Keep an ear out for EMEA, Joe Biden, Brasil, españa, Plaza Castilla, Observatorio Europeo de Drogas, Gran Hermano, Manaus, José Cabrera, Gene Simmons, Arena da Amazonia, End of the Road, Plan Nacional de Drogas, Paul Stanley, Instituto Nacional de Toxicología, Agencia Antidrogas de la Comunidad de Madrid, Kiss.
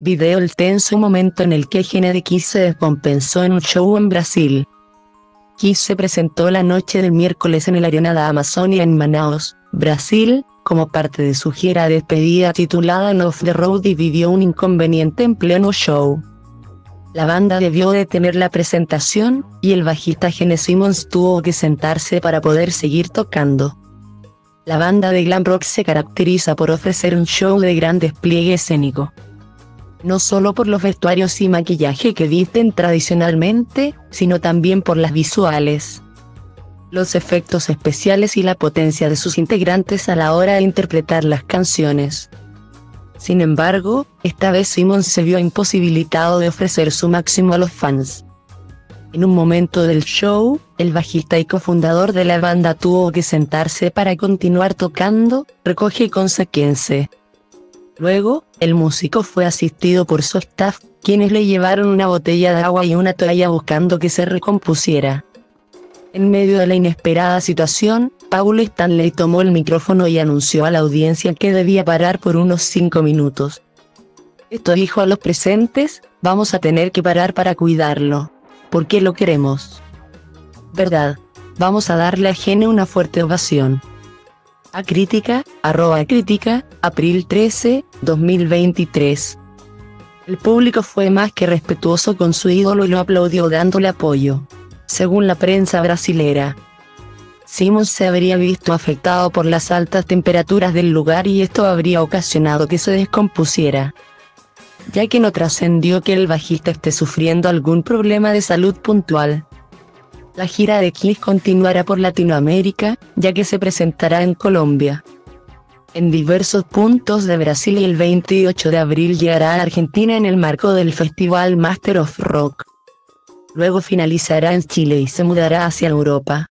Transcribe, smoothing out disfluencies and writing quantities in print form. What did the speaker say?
Video el tenso momento en el que Gene de Kiss se descompensó en un show en Brasil. Kiss se presentó la noche del miércoles en el Arena da Amazonia en Manaus, Brasil, como parte de su gira de despedida titulada End of the Road y vivió un inconveniente en pleno show. La banda debió detener la presentación, y el bajista Gene Simmons tuvo que sentarse para poder seguir tocando. La banda de glam rock se caracteriza por ofrecer un show de gran despliegue escénico. No solo por los vestuarios y maquillaje que visten tradicionalmente, sino también por las visuales. Los efectos especiales y la potencia de sus integrantes a la hora de interpretar las canciones. Sin embargo, esta vez Simmons se vio imposibilitado de ofrecer su máximo a los fans. En un momento del show, el bajista y cofundador de la banda tuvo que sentarse para continuar tocando, recoge consecuencia. Luego, el músico fue asistido por su staff, quienes le llevaron una botella de agua y una toalla buscando que se recompusiera. En medio de la inesperada situación, Paul Stanley tomó el micrófono y anunció a la audiencia que debía parar por unos 5 minutos. Esto dijo a los presentes: "Vamos a tener que parar para cuidarlo. Porque lo queremos. ¿Verdad? Vamos a darle a Gene una fuerte ovación". A crítica, @crítica, April 13, 2023. El público fue más que respetuoso con su ídolo y lo aplaudió dándole apoyo, según la prensa brasilera. Simmons se habría visto afectado por las altas temperaturas del lugar y esto habría ocasionado que se descompusiera, ya que no trascendió que el bajista esté sufriendo algún problema de salud puntual. La gira de Kiss continuará por Latinoamérica, ya que se presentará en Colombia, en diversos puntos de Brasil, y el 28 de abril llegará a Argentina en el marco del festival Master of Rock. Luego finalizará en Chile y se mudará hacia Europa.